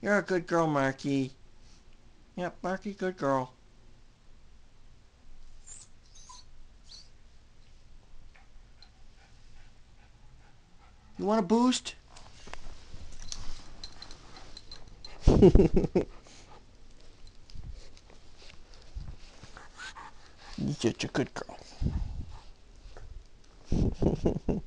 You're a good girl, Marky. Yep, Marky, good girl. You want a boost? You're such a good girl.